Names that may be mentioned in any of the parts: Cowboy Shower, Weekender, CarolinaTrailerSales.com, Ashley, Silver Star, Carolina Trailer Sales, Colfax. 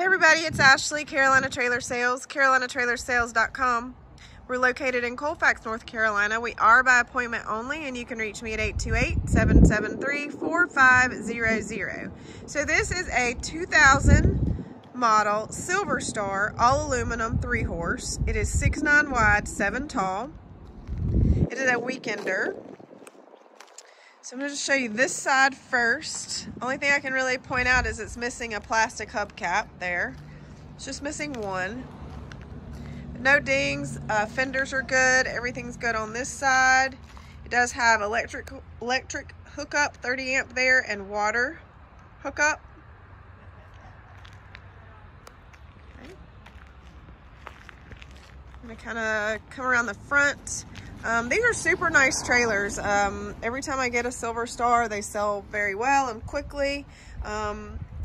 Hey everybody, it's Ashley, Carolina Trailer Sales, CarolinaTrailerSales.com. We're located in Colfax, North Carolina. We are by appointment only, and you can reach me at 828-773-4500. So this is a 2000 model Silver Star, all aluminum, 3-horse. It is 6'9 wide, 7 tall. It is a weekender. So I'm going to show you this side first. Only thing I can really point out is it's missing a plastic hubcap there. It's just missing one. No dings, fenders are good, everything's good on this side. It does have electric hookup, 30 amp there, and water hookup. Okay. I'm going to kind of come around the front. These are super nice trailers. Every time I get a Silver Star, they sell very well and quickly. They're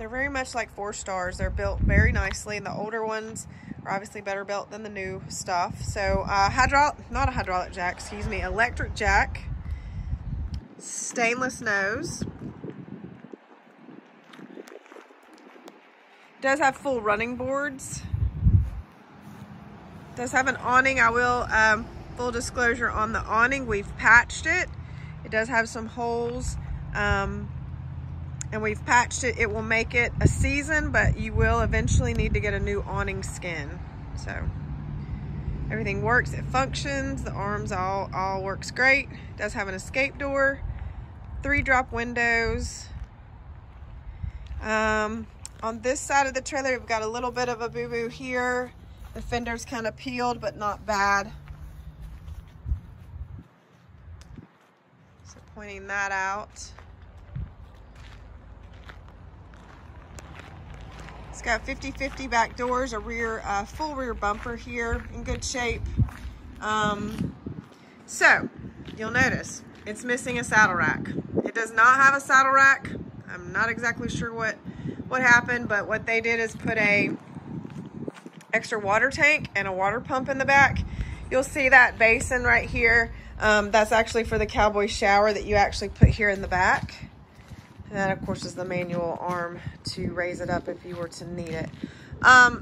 very much like 4 Stars. They're built very nicely, and the older ones are obviously better built than the new stuff. So, electric jack, stainless nose. Does have full running boards. Does have an awning. I will, full disclosure on the awning, we've patched it. It does have some holes, and we've patched it. It will make it a season, but you will eventually need to get a new awning skin. So everything works, it functions, the arms all works great. It does have an escape door, 3-drop windows. On this side of the trailer, we've got a little bit of a boo-boo here. The fender's kind of peeled, but not bad. Pointing that out. It's got 50-50 back doors, a rear, full rear bumper here, in good shape. So you'll notice it's missing a saddle rack. It does not have a saddle rack. I'm not exactly sure what happened, but what they did is put a extra water tank and a water pump in the back. You'll see that basin right here. That's actually for the cowboy shower that you actually put here in the back. And that, of course, is the manual arm to raise it up if you were to need it.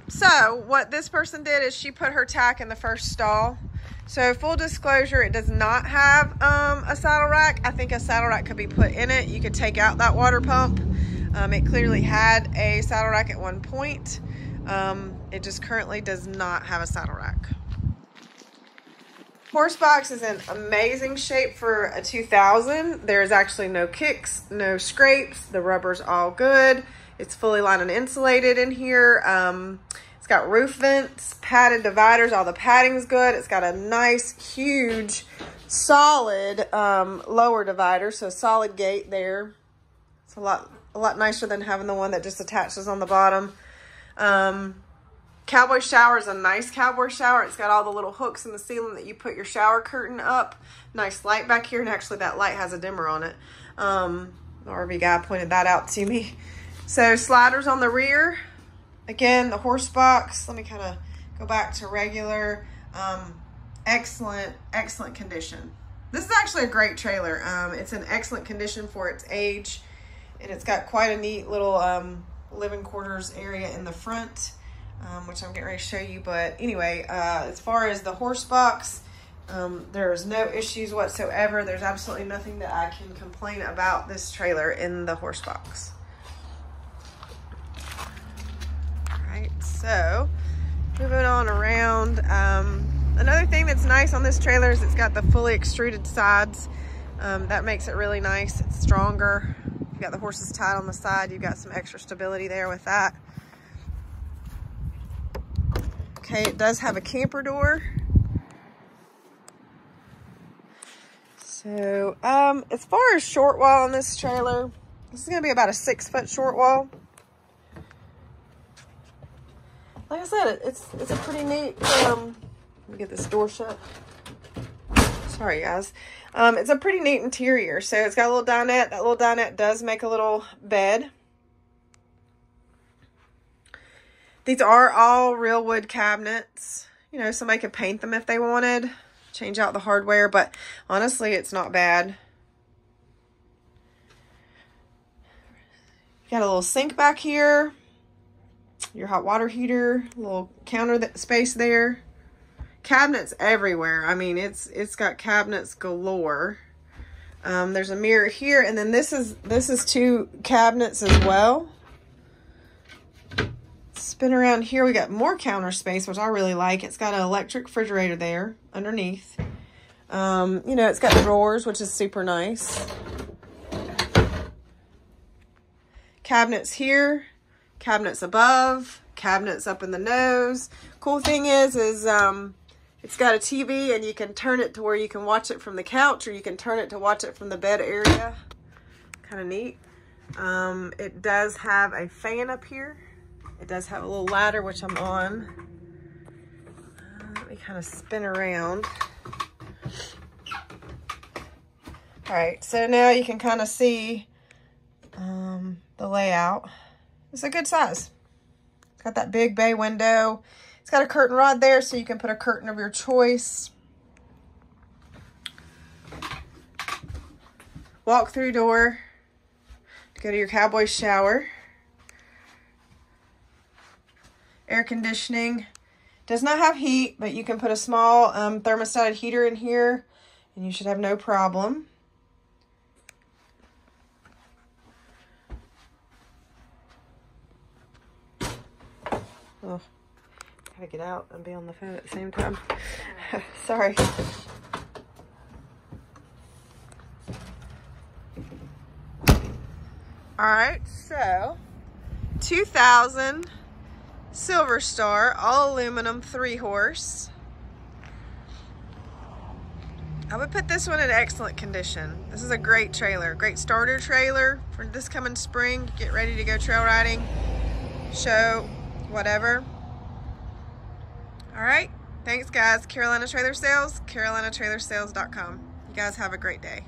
So what this person did is she put her tack in the first stall. So full disclosure, it does not have a saddle rack. I think a saddle rack could be put in it. You could take out that water pump. It clearly had a saddle rack at one point. It just currently does not have a saddle rack. Horse box is in amazing shape for a 2000. There's actually no kicks, no scrapes. The rubber's all good. It's fully lined and insulated in here. It's got roof vents, padded dividers. All the padding's good. It's got a nice, huge, solid lower divider, so solid gate there. It's a lot nicer than having the one that just attaches on the bottom. Cowboy shower is a nice cowboy shower. It's got all the little hooks in the ceiling that you put your shower curtain up. Nice light back here, and actually that light has a dimmer on it. The RV guy pointed that out to me. So sliders on the rear. Again, the horse box. Let me kind of go back to regular. Excellent condition. This is actually a great trailer. It's in excellent condition for its age, and it's got quite a neat little living quarters area in the front. Which I'm getting ready to show you, but anyway, as far as the horse box, there's no issues whatsoever. There's absolutely nothing that I can complain about this trailer in the horse box. All right, so moving on around. Another thing that's nice on this trailer is it's got the fully extruded sides. That makes it really nice. It's stronger. You've got the horses tied on the side. You've got some extra stability there with that. Okay, it does have a camper door. So, as far as short wall on this trailer, this is gonna be about a 6-foot short wall. Like I said, it's a pretty neat, let me get this door shut. Sorry guys. It's a pretty neat interior. So it's got a little dinette. That little dinette does make a little bed. These are all real wood cabinets. You know, somebody could paint them if they wanted, change out the hardware, but honestly, it's not bad. Got a little sink back here. your hot water heater, little counter space there. Cabinets everywhere. I mean, it's got cabinets galore. There's a mirror here, and then this is two cabinets as well. Spin around here, we got more counter space, which I really like. It's got an electric refrigerator there underneath. You know, it's got drawers, which is super nice. Cabinets here, cabinets above, cabinets up in the nose. Cool thing is it's got a TV, and you can turn it to where you can watch it from the couch, or you can turn it to watch it from the bed area. Kind of neat. It does have a fan up here. It does have a little ladder, which I'm on. Let me kind of spin around. All right, so now you can kind of see the layout. It's a good size. It's got that big bay window. It's got a curtain rod there, so you can put a curtain of your choice. Walk-through door to go to your cowboy shower. Air conditioning. Does not have heat, but you can put a small thermostatic heater in here, and you should have no problem. Oh, gotta get out and be on the phone at the same time. Sorry. All right, so 2000 Silver Star, all aluminum, 3-horse. I would put this one in excellent condition. This is a great trailer, great starter trailer for this coming spring. Get ready to go trail riding, show, whatever. All right, thanks guys. Carolina Trailer Sales, CarolinaTrailerSales.com. You guys have a great day.